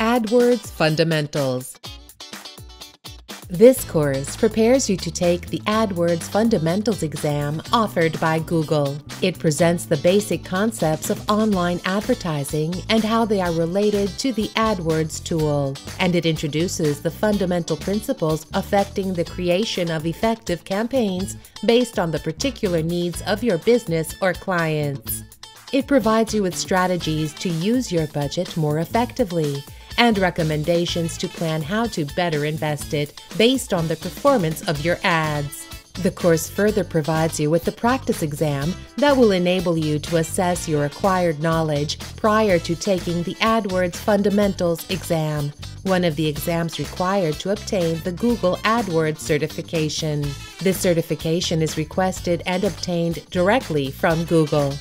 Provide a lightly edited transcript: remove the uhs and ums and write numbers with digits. AdWords Fundamentals. This course prepares you to take the AdWords Fundamentals exam offered by Google. It presents the basic concepts of online advertising and how they are related to the AdWords tool, and it introduces the fundamental principles affecting the creation of effective campaigns based on the particular needs of your business or clients. It provides you with strategies to use your budget more effectively and recommendations to plan how to better invest it based on the performance of your ads. The course further provides you with the practice exam that will enable you to assess your acquired knowledge prior to taking the AdWords Fundamentals exam, one of the exams required to obtain the Google AdWords certification. This certification is requested and obtained directly from Google.